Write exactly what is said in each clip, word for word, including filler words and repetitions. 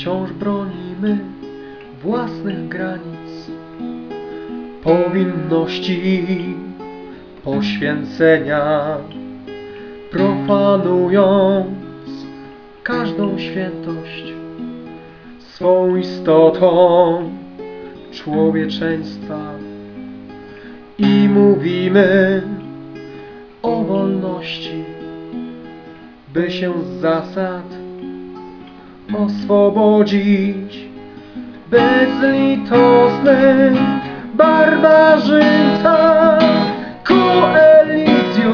wciąż bronimy własnych granic, powinności, poświęcenia, profanując każdą świętość swą istotą człowieczeństwa, i mówimy o wolności, by się z zasad oswobodzić. Bezlitosny barbarzyńca koalicją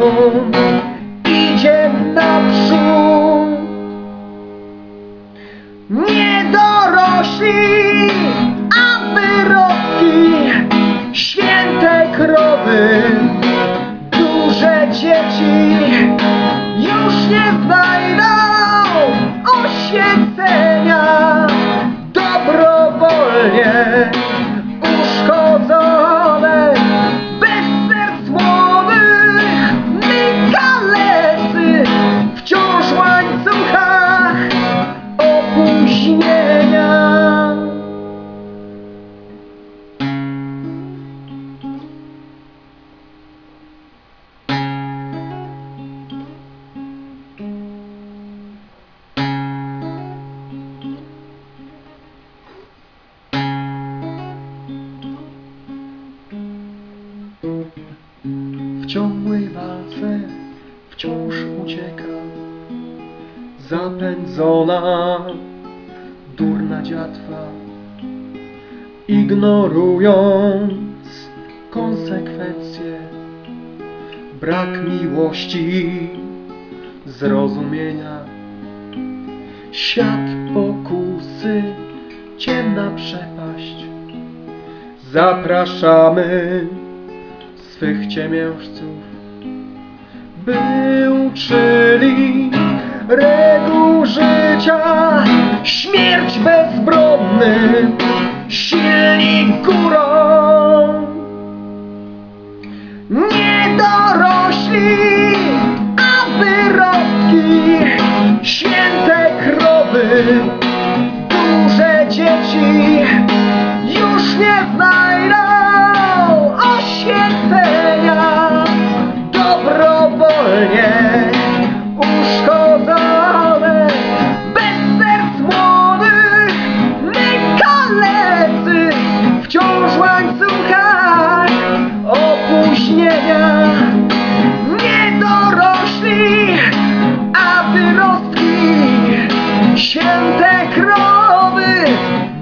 idzie naprzód. Nie dorośli, a wyrodki, święte krowy, duże dzieci już nie znajdą oświecenia. Uszkodzone, bez serc młodych, nikalecy wciąż w łańcuchach opóźnienia. W ciągłej walce wciąż ucieka zapędzona, durna dziatwa, ignorując konsekwencje. Brak miłości, zrozumienia, świat pokusy, ciemna przepaść. Zapraszamy swych ciemiężców, by uczyli reguł życia. Śmierć bezbronnym, silni górą. Nie dorośli, a wyrodki, święte krowy, duże dzieci już nie znajdą oświecenia. Dobrowolnie uszkodzone, bez serc młodych, nikalecy wciąż w łańcuchach opóźnienia. Niedorośli, a wyrostki, święte krowy,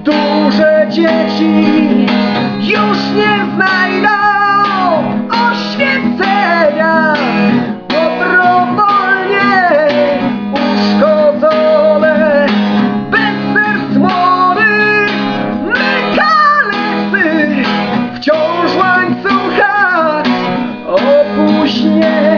duże dzieci już nie znajdą oświecenia. Dobrowolnie uszkodzone, bez serc młodych, lekalecy wciąż w łańcuchach opóźnienia.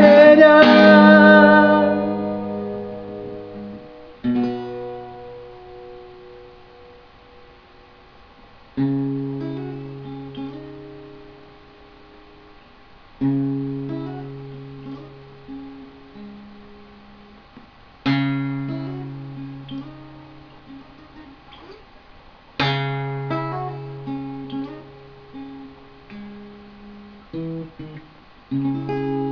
Thank you.